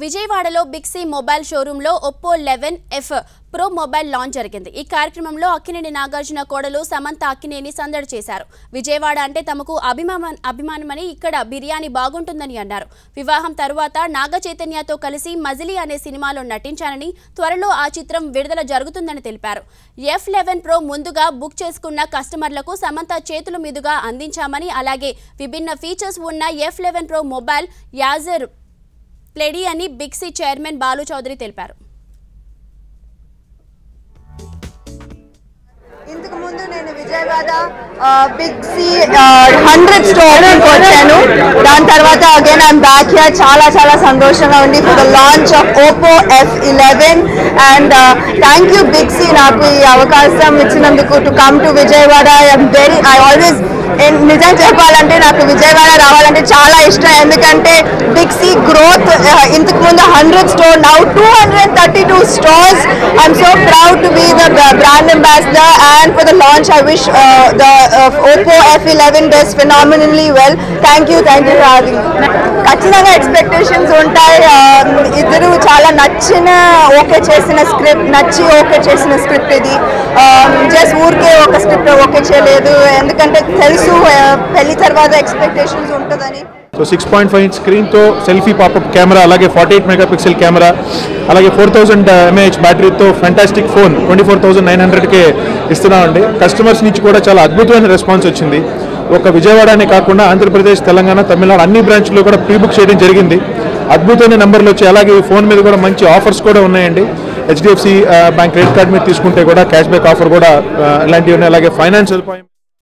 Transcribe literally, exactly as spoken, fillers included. విజయవాడలో big C mobile షోరూంలో Oppo eleven F Pro mobile launch జరిగింది. ఈ కార్యక్రమంలో అక్కినేని నాగార్జున కోడలు సమంత అక్కినేని సందడి చేశారు. విజయవాడ అంటే తమకు అభిమానం అభిమానమని ఇక్కడ బిర్యానీ బాగుంటుందని అన్నారు. వివాహం తరువాత నాగ చైతన్యతో కలిసి మజిలీ అనే సినిమాలో నటించానని త్వరలో ఆ చిత్రం విడుదల జరుగుతుందని తెలిపారు. F eleven Pro ముందుగా బుక్ చేసుకున్న కస్టమర్లకు సమంత చేతుల మీదుగా అందించామని అలాగే విభిన్న ఫీచర్స్ ఉన్న F eleven Pro మొబైల్ యాజర్ प्लेडी अनि बिग सी चेयरमैन बालू चौधरी तेलिपारू. ఇంతకు ముందు నేను Vijayawada big C hundred store వచ్చాను. దాని తర్వాత అగైన్ ఐఎమ్ బ్యాక్ హియర్. చాలా చాలా సంతోషంగా ఉంది for the launch of Oppo F eleven and thank you big C నాకు ఈ అవకాశం ఇచ్చినందుకు to come to Vijayawada. I'm very I always నిజం చెప్పాలంటే నాకు విజయవాడ రావాలంటే చాలా ఇష్టం. ఎందుకంటే బిగ్ సి గ్రోత్ ఇంతకు ముందు hundred store now two hundred thirty two stores. I'm so proud to be the brand ambassador. And for the launch, I wish uh, the uh, Oppo F eleven does phenomenally well. Thank you, thank you for having me. Kachinaga expectations untai. Idru chala nachina okay chesina script, nachi okay chesina script idi. Just urke oka script okay cheyaledu. Endukante telusu pelli tarvada expectations untadani. So six point five inch screen to selfie pop-up camera, alage forty-eight megapixel camera, alage four thousand milliamp hour battery to fantastic phone twenty-four thousand nine hundred ke ఇస్తున్నామండి. Customers నుంచి కూడా చాలా అద్భుతమైన response వచ్చింది. ఒక విజయవాడనే కాకుండా ఆంధ్రప్రదేశ్, తెలంగాణ, తమిళనాడు అన్ని బ్రాంచ్లో కూడా ప్రీ బుక్ చేయడం జరిగింది. అద్భుతమైన నెంబర్లు వచ్చాయి. అలాగే ఈ ఫోన్ మీద కూడా మంచి ఆఫర్స్ కూడా ఉన్నాయండి. H D F C bank credit card మీద తీసుకుంటే కూడా క్యాష్ బ్యాక్ ఆఫర్ కూడా ఇలాంటివి ఉన్నాయి. అలాగే ఫైనాన్షియల్ పాయింట్